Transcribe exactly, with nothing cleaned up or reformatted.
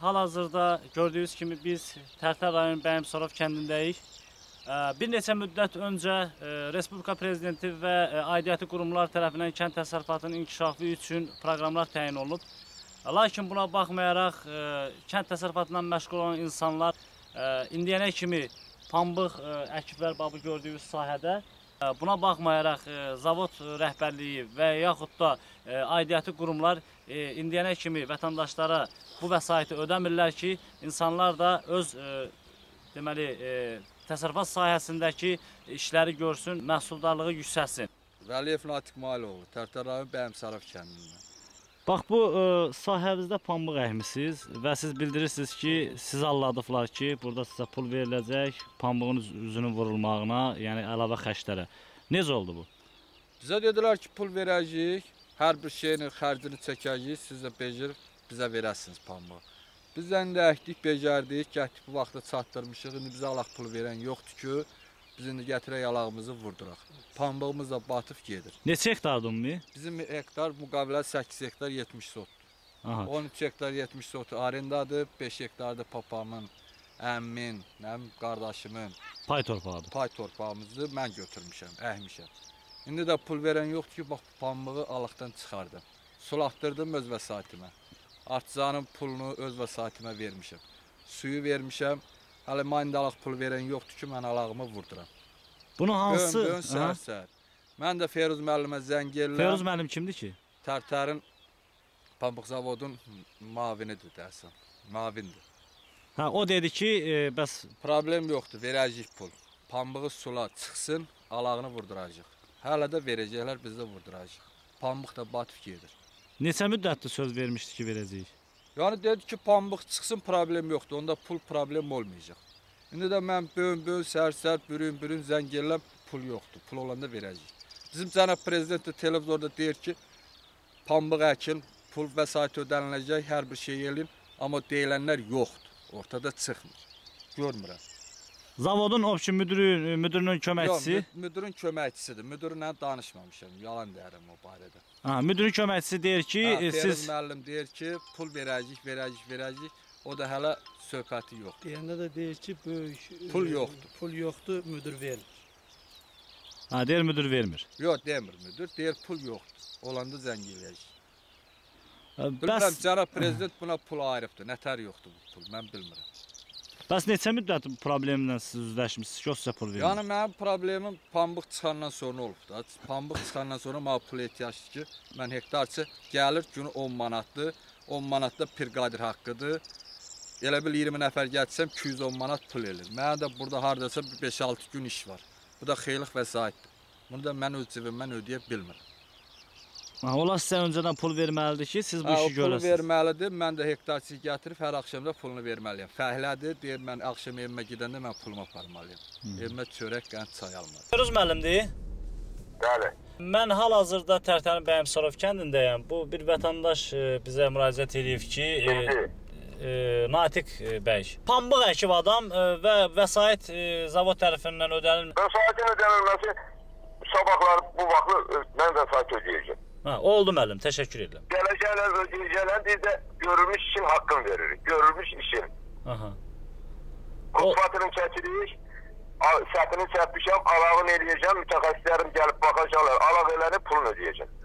Hal-hazırda gördüyünüz kimi biz Tər-Tər rayonunun Bəyimsarov kəndindəyik. Bir neçə müddət öncə Respublika Prezidenti və aidiyyəti qurumlar tərəfindən kənd təsərrüfatının inkişafı üçün proqramlar təyin olunub. Lakin buna baxmayaraq kənd təsərrüfatından məşğul olan insanlar indiyənə kimi pambıq əkiblər babı gördüyünüz sahədə. Buna baxmayaraq zavod rəhbərliyi və yaxud da aidiyyəti qurumlar indiyənə kimi vətəndaşlara bu vəsaiti ödəmirlər ki, insanlar da öz deməli, təsərrüfat sahəsindəki işləri görsün, məhsuldarlığı yüksəlsin. Vəliyev Natiq Mailoğlu, Tər-Tər rayonu Bəyimsarov kəndindən. Bax, bu sahəmizdə pambıq əkmisiniz və siz bildirirsiniz ki, siz alladıqlar ki, burada sizə pul veriləcək pambığın üzünün vurulmağına, yəni əlavə xərclərə. Necə oldu bu? Bizə dedilər ki, pul verəcəyik, hər bir şeyin xərcini çəkəcəyik, siz də becərib bizə verəsiniz pambığı. Biz də indi əkdik, becərdik, gəldik bu vaxtda çatdırmışıq, indi bizə alaq pul verən yoxdur ki, biz indi gətirək yalağımızı vurduraq. Pambığımız da batıb gedir. Neçə hektardır mı? Bizim hektar müqavilə səkkiz hektar yetmiş sotdur. on üç hektar yetmiş sotdur arendadır, beş hektardır papamın, əmmin, qardaşımın. Pay torpağıdır. Pay torpağımızı mən götürmüşəm, əhmişəm. İndi də pul verən yoxdur ki, bax pambığı alaqdan çıxardım. Sulatdırdım öz vəsaitimə. Artizanın pulunu öz vəsaitimə vermişəm. Suyu vermişəm. Hələ məndə alaq pul verən yoxdur ki, mən alağımı vurduram. Bunu hansı? Dön, dön, səhər, səhər. Mən də Feruz müəllimə zəng eləyəm. Feruz müəllim kimdir ki? Tər-Tərin, Pambıq zavodun mavinidir dəsən, mavindir. Hə, o dedi ki, e, bəs... Problem yoxdur, verəcəyik pul. Pambığı sula çıxsın, alağını vurduracaq. Hələ də verəcəklər, biz də vurduracaq. Pambıq da batıb gedir. Neçə müddətdir söz vermişdi ki, verəcəyik? Yəni dedi ki, pambıq çıxsın, problem yoxdur, onda pul problem olmayacaq. İndi də mən böyün-böyün, sər-sər, bürün-bürün zəng eləm, pul yoxdur, pul olanda verəcəyik. Bizim Cənab Prezident də televizorda deyir ki, pambıq əkin, pul vəsait ödəniləcək, hər bir şey eləyim, amma deyilənlər yoxdur, ortada çıxmır, görmürəm. Zavodun obçu müdürü, müdürünün köməkçisi? Yox, müdürün köməkçisidir, müdürünlə danışmamışam, yalan deyərəm o barədə. Ha, müdürün köməkçisi deyir ki, ha, siz... Feruz müəllim deyir ki, pul verəcəyik, verəcəyik, verəcəyik, o da hələ söhbəti yoxdur. Deyəndə də deyir ki, böyük... Pul yoxdur. Pul yoxdur, müdür vermir. Ha, deyir müdür vermir. Yox, demir müdür, deyir pul yoxdur, olanda zəng eləyəcək. Bilmirəm, Cənab Prezident buna pul ayırıbdır, nətər yoxdur bu pul, mən bilmirəm. Bəs neçə müddət problemlə siz üzləşmişsiniz ki, o sizə pul verir? Yəni, mənim problemim pambıq çıxandan sonra olubdur. Pambıq çıxandan sonra mənə pul ehtiyacdır ki, mən hektarçı gəlir, günü on manatdır, on manatda pirqadir haqqıdır. Elə bil iyirmi nəfər gətirsəm, iki yüz on manat pul eləyir. Mənə də burada haradasa beş altı gün iş var. Bu da xeyliq vəsaitdir. Bunu da mən öz cibimdən ödəyə bilmirəm. Onlar sizə öncədən pul verməlidir ki, siz bu işi görəsiniz. Pul verməlidir, mən də hektarçı gətirib hər axşamda pulunu verməliyəm. Fəhlədir, deyir, mən axşam evimə gedəndə mən pulumu aparmalıyam. Evimə çörək, qənd, çay almalıyam. Feruz müəllimdir? Bəli. Mən hal-hazırda Tər-Tərin Bəyimsarov kəndindəyəm. Bu bir vətəndaş bizə müraciət edib ki, Natiq bəy, pambıq əkib adam və vəsait zavod tərəfindən ödənilməsi... Vəsaitin ödənilməsi sabahlar bu vaxtı mən vəsait ödəyəcəm. Oldu müəllim, təşəkkür edirəm. Gələcəklər, ödəyəcəklər, biz də görülmüş işin haqqını veririk, görülmüş işin. Qutfatını çəkirik, sətini çəkmişəm, alağını eləyəcəm, mütəxəssislərim gəlib baxacaqlar, alaq eləni, pulunu ödəyəcəm.